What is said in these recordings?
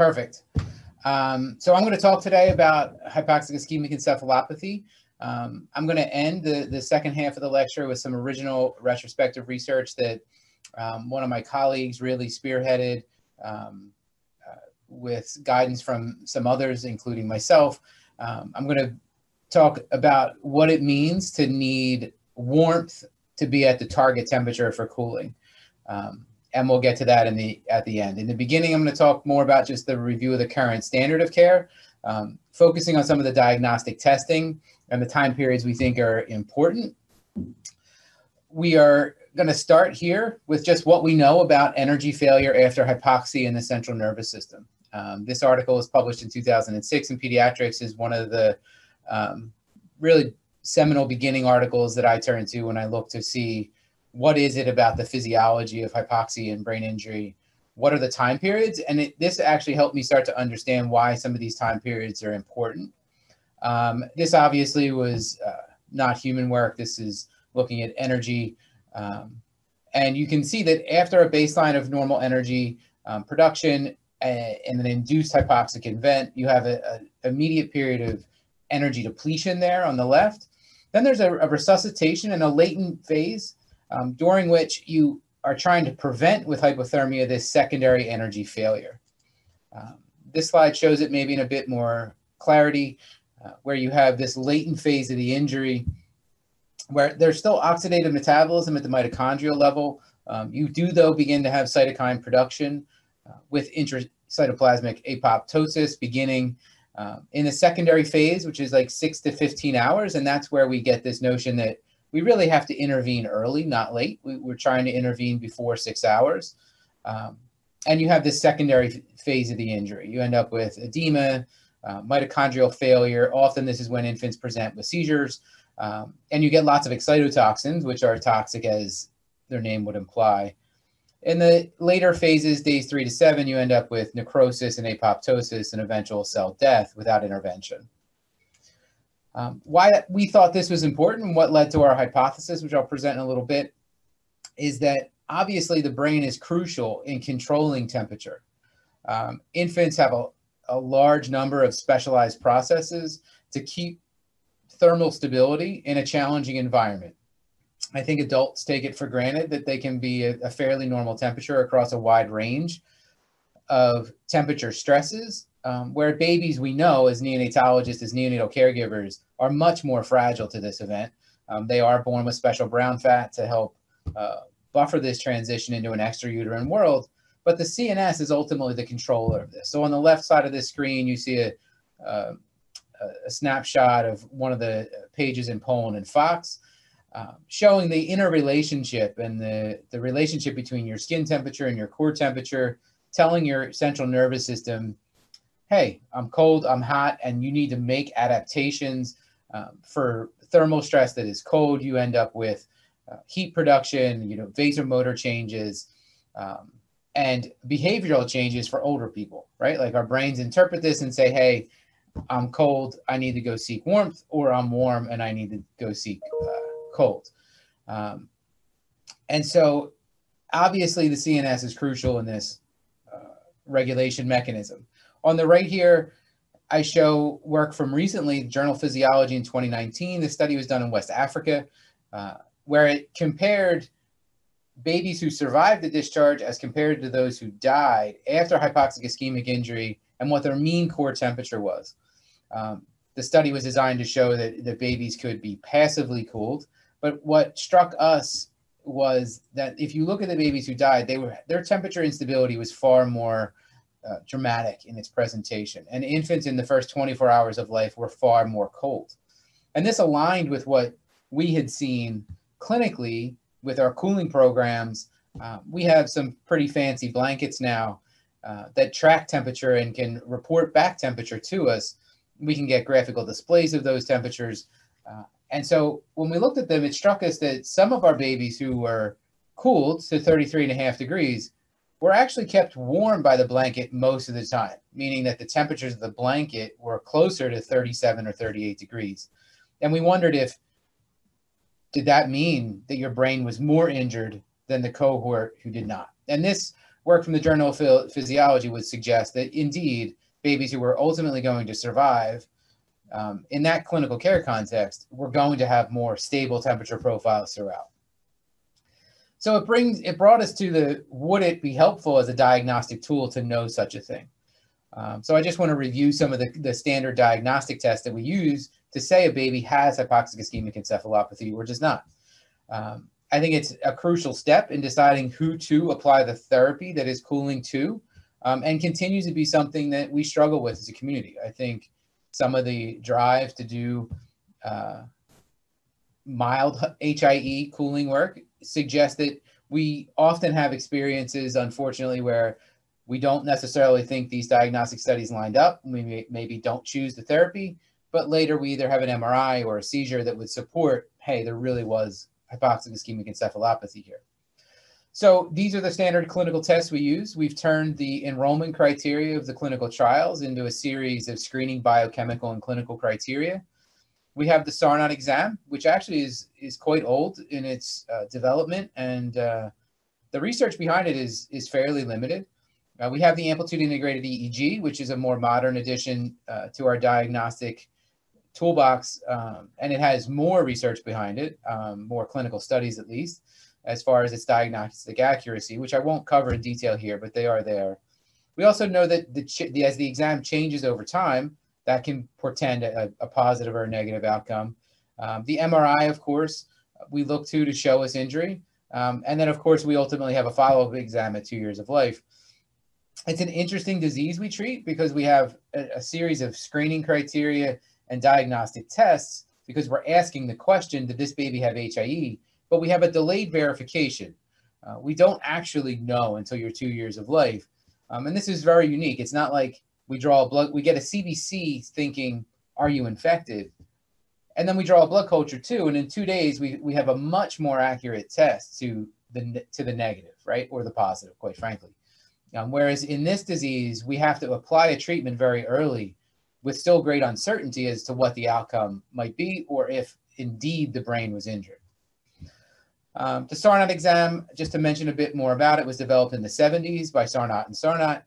Perfect. So I'm going to talk today about hypoxic ischemic encephalopathy. I'm going to end the second half of the lecture with some original retrospective research that one of my colleagues really spearheaded with guidance from some others, including myself. I'm going to talk about what it means to need warmth to be at the target temperature for cooling. And we'll get to that in at the end. In the beginning, I'm going to talk more about just the review of the current standard of care, focusing on some of the diagnostic testing and the time periods we think are important. We are going to start here with just what we know about energy failure after hypoxia in the central nervous system. This article was published in 2006 in Pediatrics, is one of the really seminal beginning articles that I turn to when I look to see what is it about the physiology of hypoxia and brain injury, what are the time periods, and this actually helped me start to understand why some of these time periods are important. This obviously was not human work. This is looking at energy, and you can see that after a baseline of normal energy production and an induced hypoxic event, you have an immediate period of energy depletion there on the left. Then there's a resuscitation and a latent phase during which you are trying to prevent with hypothermia this secondary energy failure. This slide shows it maybe in a bit more clarity, where you have this latent phase of the injury where there's still oxidative metabolism at the mitochondrial level. You do, though, begin to have cytokine production with intracytoplasmic apoptosis beginning in the secondary phase, which is like 6 to 15 hours, and that's where we get this notion that we really have to intervene early, not late. We're trying to intervene before 6 hours. And you have this secondary phase of the injury. You end up with edema, mitochondrial failure. Often this is when infants present with seizures. And you get lots of excitotoxins, which are toxic as their name would imply. In the later phases, days 3 to 7, you end up with necrosis and apoptosis and eventual cell death without intervention. Why we thought this was important and what led to our hypothesis, which I'll present in a little bit, is that obviously the brain is crucial in controlling temperature. Infants have a large number of specialized processes to keep thermal stability in a challenging environment. I think adults take it for granted that they can be a fairly normal temperature across a wide range of temperature stresses. Where babies, we know as neonatologists, as neonatal caregivers, are much more fragile to this event. They are born with special brown fat to help buffer this transition into an extrauterine world, but the CNS is ultimately the controller of this. So on the left side of this screen, you see a snapshot of one of the pages in Poland and Fox, showing the interrelationship and the relationship between your skin temperature and your core temperature, telling your central nervous system, hey, I'm cold, I'm hot, and you need to make adaptations for thermal stress that is cold. You end up with heat production, vasomotor changes, and behavioral changes for older people, right? Like our brains interpret this and say, hey, I'm cold, I need to go seek warmth, or I'm warm and I need to go seek cold. And so obviously the CNS is crucial in this regulation mechanism. On the right here, I show work from recently, Journal of Physiology in 2019. This study was done in West Africa, where it compared babies who survived the discharge as compared to those who died after hypoxic ischemic injury and what their mean core temperature was. The study was designed to show that the babies could be passively cooled, but what struck us was that if you look at the babies who died, their temperature instability was far more dramatic in its presentation, and infants in the first 24 hours of life were far more cold. And this aligned with what we had seen clinically with our cooling programs. We have some pretty fancy blankets now that track temperature and can report back temperature to us. We can get graphical displays of those temperatures. And so when we looked at them, it struck us that some of our babies who were cooled to 33.5 degrees were actually kept warm by the blanket most of the time, meaning that the temperatures of the blanket were closer to 37 or 38 degrees. And we wondered did that mean that your brain was more injured than the cohort who did not? And this work from the Journal of Physiology would suggest that indeed babies who were ultimately going to survive in that clinical care context were going to have more stable temperature profiles throughout. So it brought us to the, would it be helpful as a diagnostic tool to know such a thing? So I just want to review some of the standard diagnostic tests that we use to say a baby has hypoxic ischemic encephalopathy or does not. I think it's a crucial step in deciding who to apply the therapy that is cooling to, and continues to be something that we struggle with as a community. I think some of the drive to do mild HIE cooling work suggests that we often have experiences, unfortunately, where we don't necessarily think these diagnostic studies lined up. We maybe don't choose the therapy, but later we either have an MRI or a seizure that would support, hey, there really was hypoxic ischemic encephalopathy here. So these are the standard clinical tests we use. We've turned the enrollment criteria of the clinical trials into a series of screening, biochemical, and clinical criteria. We have the Sarnat exam, which actually is quite old in its development, and the research behind it is fairly limited. We have the amplitude integrated EEG, which is a more modern addition to our diagnostic toolbox, and it has more research behind it, more clinical studies at least, as far as its diagnostic accuracy, which I won't cover in detail here, but they are there. We also know that as the exam changes over time, that can portend a positive or a negative outcome. The MRI, of course, we look to show us injury. And then, of course, we ultimately have a follow-up exam at 2 years of life. It's an interesting disease we treat because we have a series of screening criteria and diagnostic tests because we're asking the question, did this baby have HIE? But we have a delayed verification. We don't actually know until you're 2 years of life. And this is very unique. It's not like we draw a blood, we get a CBC thinking, are you infected? And then we draw a blood culture too. And in 2 days, we have a much more accurate test to the negative, right? Or the positive, quite frankly. Whereas in this disease, we have to apply a treatment very early with still great uncertainty as to what the outcome might be, or if indeed the brain was injured. The Sarnat exam, just to mention a bit more about it, was developed in the 70s by Sarnat and Sarnat.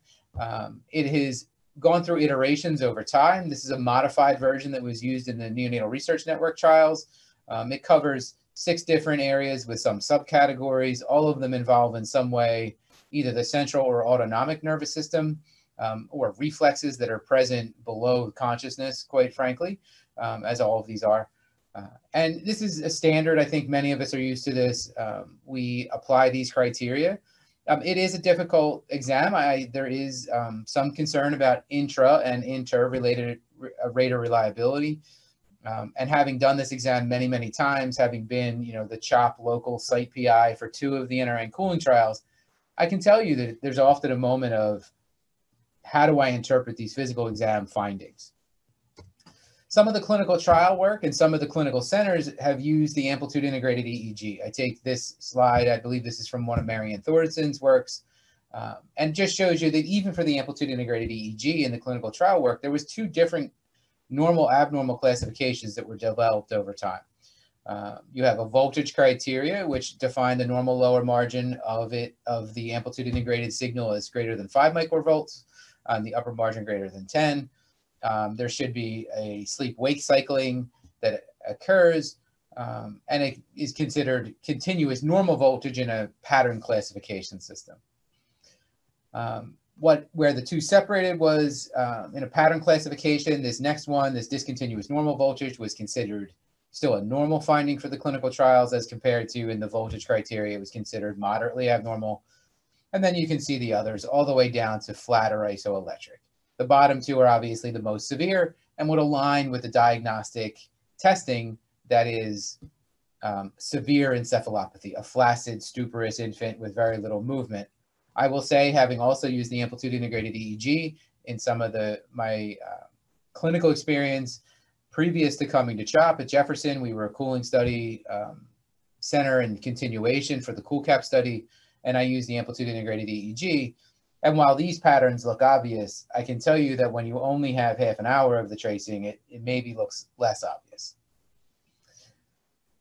It has gone through iterations over time. This is a modified version that was used in the Neonatal Research Network trials. It covers 6 different areas with some subcategories, all of them involve in some way either the central or autonomic nervous system, or reflexes that are present below consciousness, quite frankly, as all of these are. And this is a standard. I think many of us are used to this. We apply these criteria. It is a difficult exam. There is some concern about intra and inter-related rate of reliability. And having done this exam many, many times, having been, the CHOP local site PI for 2 of the NRN cooling trials, I can tell you that there's often a moment of, how do I interpret these physical exam findings? Some of the clinical trial work and some of the clinical centers have used the amplitude integrated EEG. I take this slide, I believe this is from one of Marian Thorsten's works, and just shows you that even for the amplitude integrated EEG in the clinical trial work, there was 2 different normal abnormal classifications that were developed over time. You have a voltage criteria, which define the normal lower margin of the amplitude integrated signal as greater than 5 microvolts, and the upper margin greater than 10. There should be a sleep-wake cycling that occurs, and it is considered continuous normal voltage in a pattern classification system. Where the 2 separated was in a pattern classification, this next one, this discontinuous normal voltage, was considered still a normal finding for the clinical trials as compared to in the voltage criteria, it was considered moderately abnormal. And then you can see the others all the way down to flat or isoelectric. The bottom 2 are obviously the most severe and would align with the diagnostic testing that is severe encephalopathy, a flaccid, stuporous infant with very little movement. I will say, having also used the amplitude integrated EEG in some of my clinical experience previous to coming to CHOP at Jefferson, we were a cooling study center and continuation for the CoolCap study, and I used the amplitude integrated EEG. And while these patterns look obvious, I can tell you that when you only have half an hour of the tracing, it maybe looks less obvious.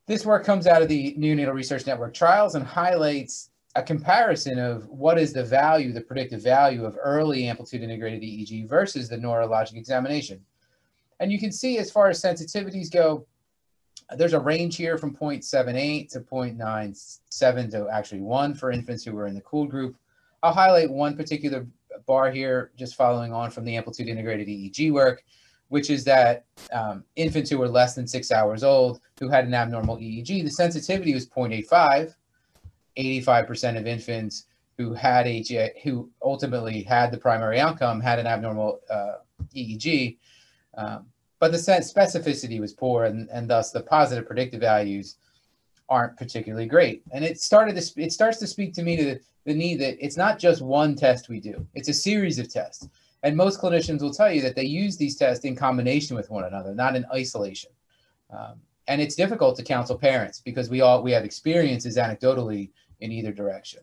This work comes out of the Neonatal Research Network trials and highlights a comparison of what is the value, the predictive value of early amplitude integrated EEG versus the neurologic examination. And you can see as far as sensitivities go, there's a range here from 0.78 to 0.97 to actually 1 for infants who were in the cooled group. I'll highlight one particular bar here, just following on from the amplitude integrated EEG work, which is that infants who were less than 6 hours old who had an abnormal EEG, the sensitivity was 0.85. 85% of infants who had who ultimately had the primary outcome had an abnormal EEG, but the specificity was poor, and thus the positive predictive values aren't particularly great. And it starts to speak to me to the need that it's not just one test we do, it's a series of tests. And most clinicians will tell you that they use these tests in combination with one another, not in isolation. And it's difficult to counsel parents because we have experiences anecdotally in either direction.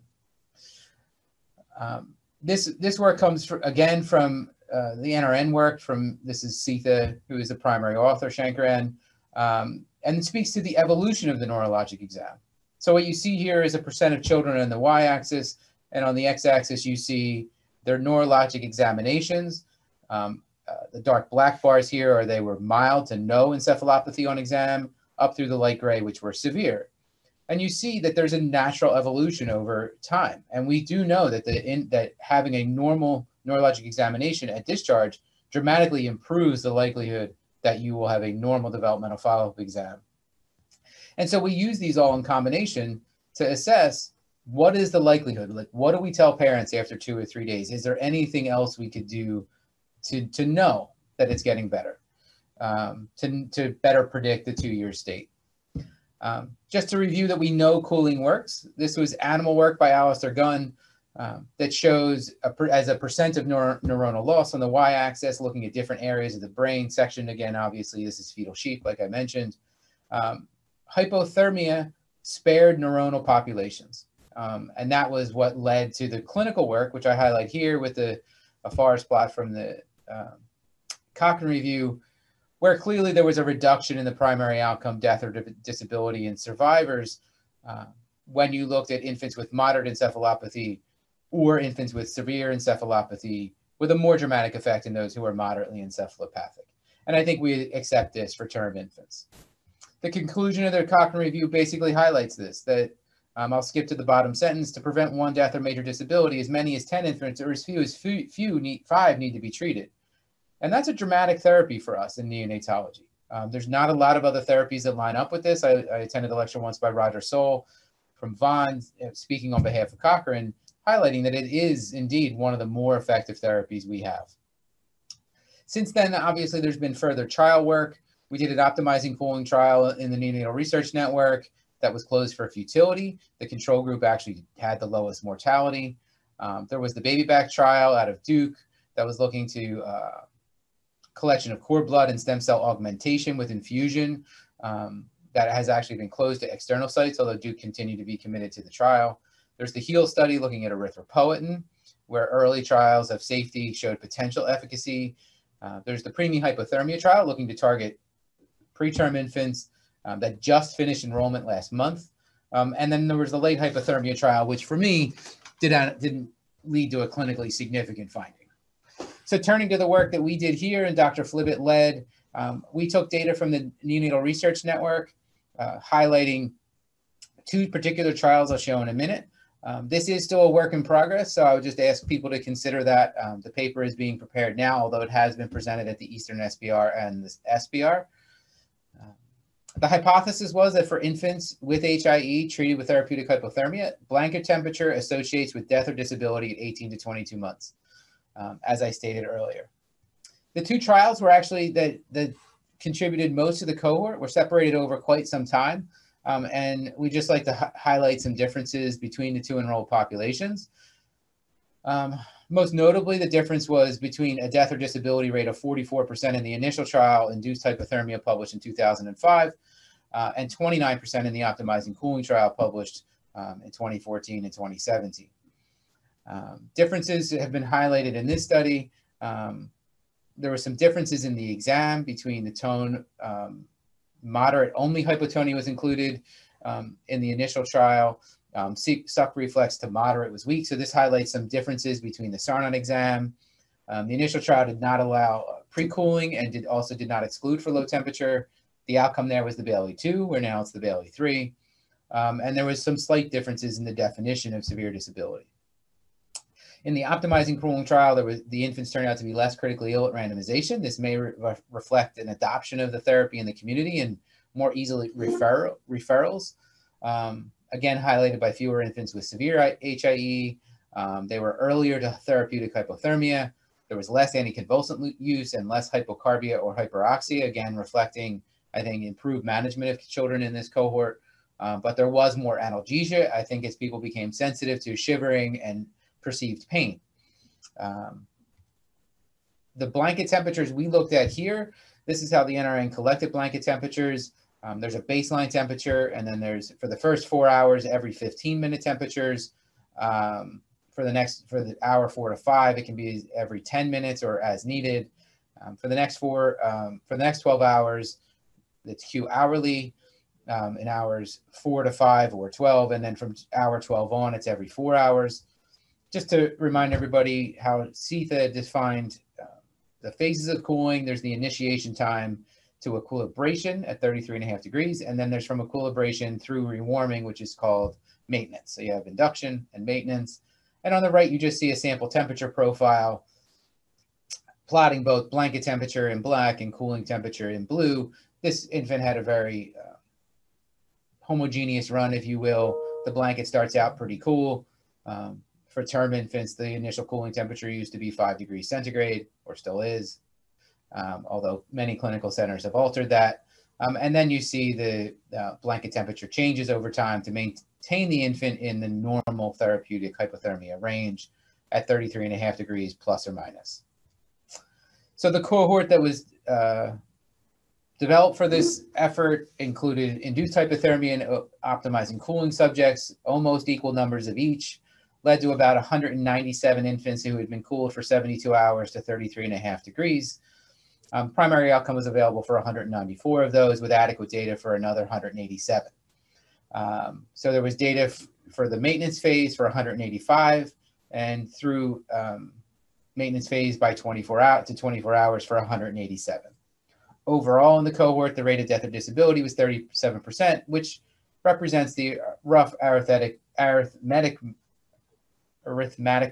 This work comes again from the NRN work from, this is CETA, who is the primary author, Shankaran, and speaks to the evolution of the neurologic exam. So what you see here is a percent of children on the y-axis, and on the x-axis you see their neurologic examinations. The dark black bars here are they were mild to no encephalopathy on exam, up through the light gray, which were severe. And you see that there's a natural evolution over time. And we do know that that having a normal neurologic examination at discharge dramatically improves the likelihood that you will have a normal developmental follow-up exam. And so we use these all in combination to assess what is the likelihood, like what do we tell parents after 2 or 3 days? Is there anything else we could do to know that it's getting better, to better predict the two-year state. Just to review that we know cooling works, this was animal work by Alistair Gunn that shows as a percent of neuronal loss on the y-axis, looking at different areas of the brain section. Again, obviously this is fetal sheep, like I mentioned. Hypothermia spared neuronal populations. And that was what led to the clinical work, which I highlight here with a forest plot from the Cochrane review, where clearly there was a reduction in the primary outcome, death or disability in survivors when you looked at infants with moderate encephalopathy or infants with severe encephalopathy, with a more dramatic effect in those who are moderately encephalopathic. And I think we accept this for term infants. The conclusion of the Cochrane review basically highlights this, that I'll skip to the bottom sentence. To prevent one death or major disability, as many as 10 infants or as few as five need to be treated. And that's a dramatic therapy for us in neonatology. There's not a lot of other therapies that line up with this. I attended a lecture once by Roger Soll from Vaughan, speaking on behalf of Cochrane, highlighting that it is indeed one of the more effective therapies we have. Since then, obviously, there's been further trial work. We did an optimizing cooling trial in the Neonatal Research Network that was closed for futility. The control group actually had the lowest mortality. There was the BabyBack trial out of Duke that was looking to collection of cord blood and stem cell augmentation with infusion that has actually been closed to external sites, although Duke continued to be committed to the trial. There's the HEAL study looking at erythropoietin, where early trials of safety showed potential efficacy. There's the preemie hypothermia trial looking to target preterm infants that just finished enrollment last month. And then there was the late hypothermia trial, which for me didn't lead to a clinically significant finding. So turning to the work that we did here and Dr. Flippitt led, we took data from the Neonatal Research Network, highlighting two particular trials I'll show in a minute. This is still a work in progress, so I would just ask people to consider that. The paper is being prepared now, although it has been presented at the Eastern SBR and the SBR. The hypothesis was that for infants with HIE treated with therapeutic hypothermia, blanket temperature associates with death or disability at 18 to 22 months, as I stated earlier. The two trials were actually that contributed most of the cohort, were separated over quite some time, and we just like to highlight some differences between the two enrolled populations. Most notably, the difference was between a death or disability rate of 44% in the initial trial, induced hypothermia, published in 2005, and 29% in the optimizing cooling trial, published in 2014 and 2017. Differences have been highlighted in this study. There were some differences in the exam between the tone, moderate only hypotonia was included in the initial trial, Suck reflex to moderate was weak. So this highlights some differences between the Sarnat exam. The initial trial did not allow pre-cooling and also did not exclude for low temperature. The outcome there was the Bayley 2, where now it's the Bayley 3. And there was some slight differences in the definition of severe disability. In the optimizing cooling trial, the infants turned out to be less critically ill at randomization. This may reflect an adoption of the therapy in the community and more easily referrals. Again, highlighted by fewer infants with severe HIE. They were earlier to therapeutic hypothermia. There was less anticonvulsant use and less hypocarbia or hyperoxia, again, reflecting, I think, improved management of children in this cohort. But there was more analgesia, I think, as people became sensitive to shivering and perceived pain. The blanket temperatures we looked at here, this is how the NRN collected blanket temperatures. There's a baseline temperature, and then there's, for the first 4 hours, every 15-minute temperatures. For the hour 4 to 5, it can be every 10 minutes or as needed. For the next 12 hours, it's Q hourly, in hours 4 to 5 or 12, and then from hour 12 on, it's every 4 hours. Just to remind everybody how CETA defined the phases of cooling. There's the initiation time to equilibration at 33.5 degrees, and then there's from equilibration through rewarming, which is called maintenance. So you have induction and maintenance. And on the right, you just see a sample temperature profile plotting both blanket temperature in black and cooling temperature in blue. This infant had a very homogeneous run, if you will. The blanket starts out pretty cool. For term infants, the initial cooling temperature used to be 5 degrees centigrade, or still is, although many clinical centers have altered that. And then you see the blanket temperature changes over time to maintain the infant in the normal therapeutic hypothermia range at 33.5 degrees plus or minus. So the cohort that was developed for this effort included induced hypothermia and optimizing cooling subjects, almost equal numbers of each, led to about 197 infants who had been cooled for 72 hours to 33.5 degrees. Primary outcome was available for 194 of those, with adequate data for another 187. So there was data for the maintenance phase for 185, and through maintenance phase by 24 hours for 187. Overall in the cohort, the rate of death or disability was 37%, which represents the rough arithmetic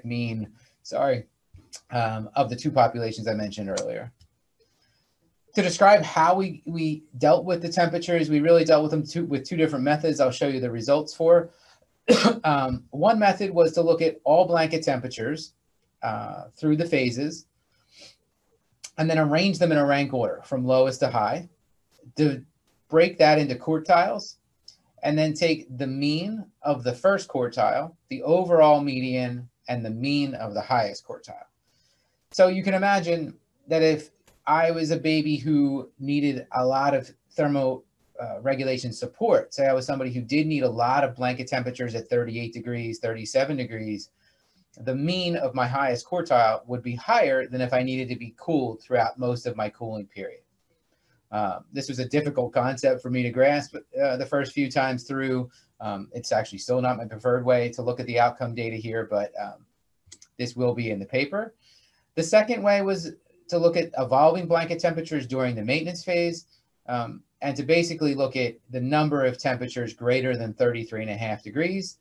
mean, of the two populations I mentioned earlier. To describe how we dealt with the temperatures, we really dealt with them with two different methods. I'll show you the results for. One method was to look at all blanket temperatures through the phases, and then arrange them in a rank order from lowest to high, to break that into quartiles, and then take the mean of the first quartile, the overall median, and the mean of the highest quartile. So you can imagine that if I was a baby who needed a lot of thermoregulation support, say I was somebody who did need a lot of blanket temperatures at 38 degrees, 37 degrees, the mean of my highest quartile would be higher than if I needed to be cooled throughout most of my cooling period. This was a difficult concept for me to grasp the first few times through. It's actually still not my preferred way to look at the outcome data here, but this will be in the paper. The second way was to look at evolving blanket temperatures during the maintenance phase, and to basically look at the number of temperatures greater than 33.5 degrees.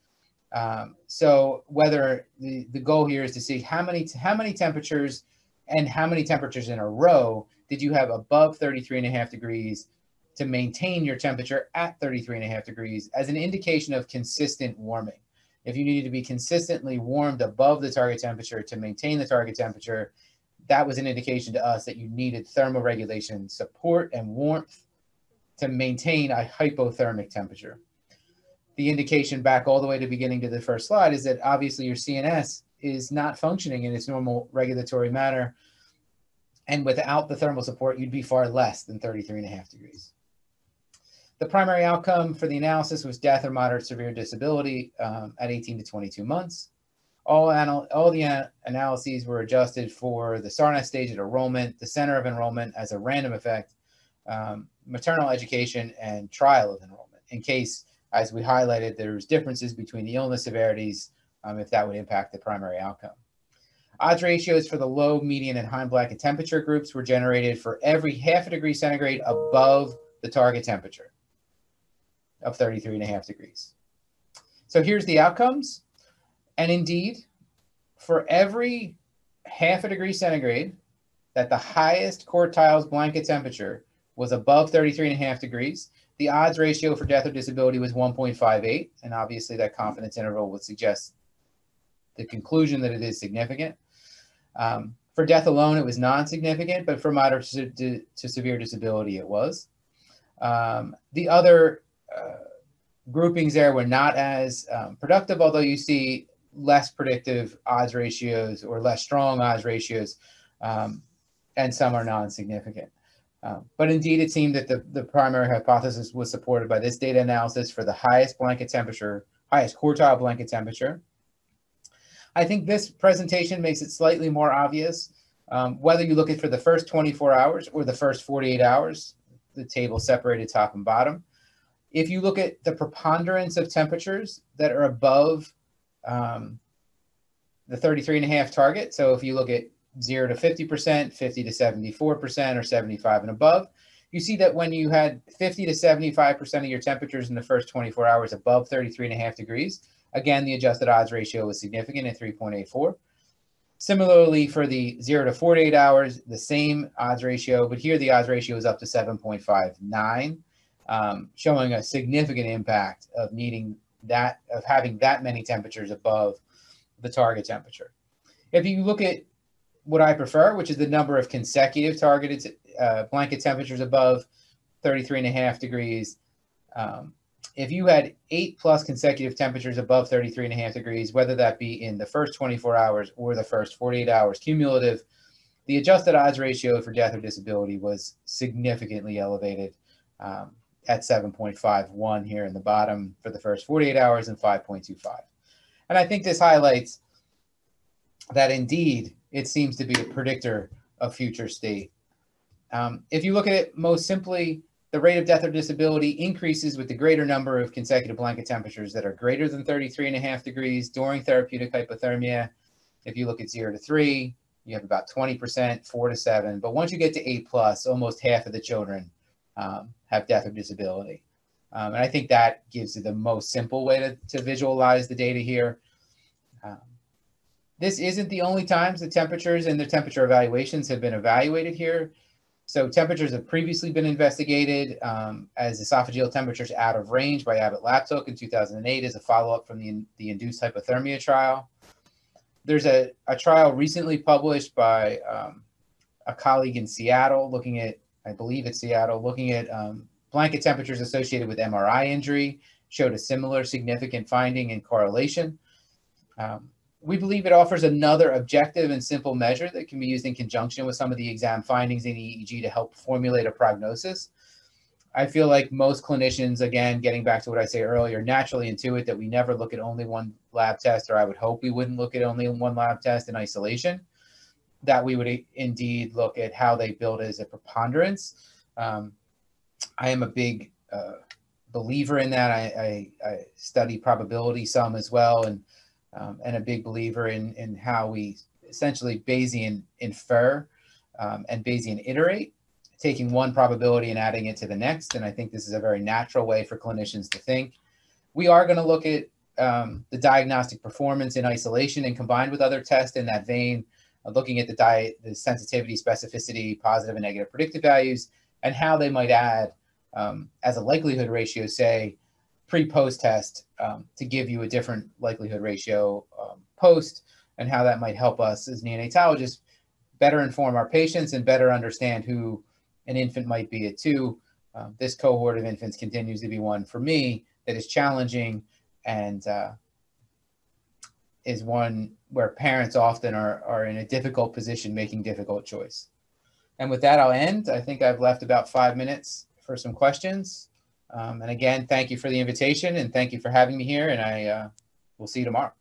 So whether the goal here is to see how many temperatures and how many temperatures in a row did you have above 33.5 degrees to maintain your temperature at 33.5 degrees as an indication of consistent warming. If you needed to be consistently warmed above the target temperature to maintain the target temperature, that was an indication to us that you needed thermoregulation support and warmth to maintain a hypothermic temperature. The indication back all the way to beginning to the first slide is that obviously your CNS is not functioning in its normal regulatory manner, and without the thermal support, you'd be far less than 33.5 degrees. The primary outcome for the analysis was death or moderate severe disability at 18 to 22 months. All the analyses were adjusted for the Sarnat stage at enrollment, the center of enrollment as a random effect, maternal education, and trial of enrollment in case as we highlighted, there's differences between the illness severities if that would impact the primary outcome. Odds ratios for the low, median, and high blanket temperature groups were generated for every half a degree centigrade above the target temperature of 33.5 degrees. So here's the outcomes. And indeed, for every half a degree centigrade that the highest quartile's blanket temperature was above 33.5 degrees, the odds ratio for death or disability was 1.58. And obviously that confidence interval would suggest the conclusion that it is significant. For death alone, it was non-significant, but for moderate to severe disability, it was. The other groupings there were not as productive, although you see less predictive odds ratios or less strong odds ratios, and some are non-significant. But indeed, it seemed that the primary hypothesis was supported by this data analysis for the highest blanket temperature, highest quartile blanket temperature. I think this presentation makes it slightly more obvious, whether you look at for the first 24 hours or the first 48 hours, the table separated top and bottom. If you look at the preponderance of temperatures that are above the 33.5 target, so if you look at 0 to 50%, 50 to 74%, or 75 and above, you see that when you had 50 to 75% of your temperatures in the first 24 hours above 33.5 degrees, again, the adjusted odds ratio was significant at 3.84. Similarly, for the 0 to 48 hours, the same odds ratio, but here the odds ratio is up to 7.59, showing a significant impact of needing that, of having that many temperatures above the target temperature. If you look at what I prefer, which is the number of consecutive targeted blanket temperatures above 33.5 degrees, if you had 8 plus consecutive temperatures above 33.5 degrees, whether that be in the first 24 hours or the first 48 hours cumulative, the adjusted odds ratio for death or disability was significantly elevated at 7.51 here in the bottom for the first 48 hours and 5.25. And I think this highlights that indeed it seems to be a predictor of future state. If you look at it most simply, the rate of death or disability increases with the greater number of consecutive blanket temperatures that are greater than 33.5 degrees during therapeutic hypothermia. If you look at 0 to 3, you have about 20%, 4 to 7, but once you get to 8+, almost half of the children have death or disability. And I think that gives you the most simple way to visualize the data here. This isn't the only times the temperatures and the temperature evaluations have been evaluated here. So temperatures have previously been investigated as esophageal temperatures out of range by Abbott Laptook in 2008 as a follow-up from the induced hypothermia trial. There's a trial recently published by a colleague in Seattle looking at, I believe it's Seattle, looking at blanket temperatures associated with MRI injury, showed a similar significant finding and correlation. We believe it offers another objective and simple measure that can be used in conjunction with some of the exam findings in EEG to help formulate a prognosis. I feel like most clinicians, again, getting back to what I say earlier, naturally intuit that we never look at only one lab test, or I would hope we wouldn't look at only one lab test in isolation, that we would indeed look at how they build as a preponderance. I am a big believer in that. I study probability some as well, and a big believer in how we essentially Bayesian infer and Bayesian iterate, taking one probability and adding it to the next. And I think this is a very natural way for clinicians to think. We are going to look at the diagnostic performance in isolation and combined with other tests in that vein, looking at the sensitivity, specificity, positive and negative predictive values, and how they might add as a likelihood ratio, say, pre-post test to give you a different likelihood ratio post, and how that might help us as neonatologists better inform our patients and better understand who an infant might be at 2. This cohort of infants continues to be one for me that is challenging and is one where parents often are in a difficult position making difficult choice. And with that, I'll end. I think I've left about 5 minutes for some questions. And again, thank you for the invitation and thank you for having me here, and I will see you tomorrow.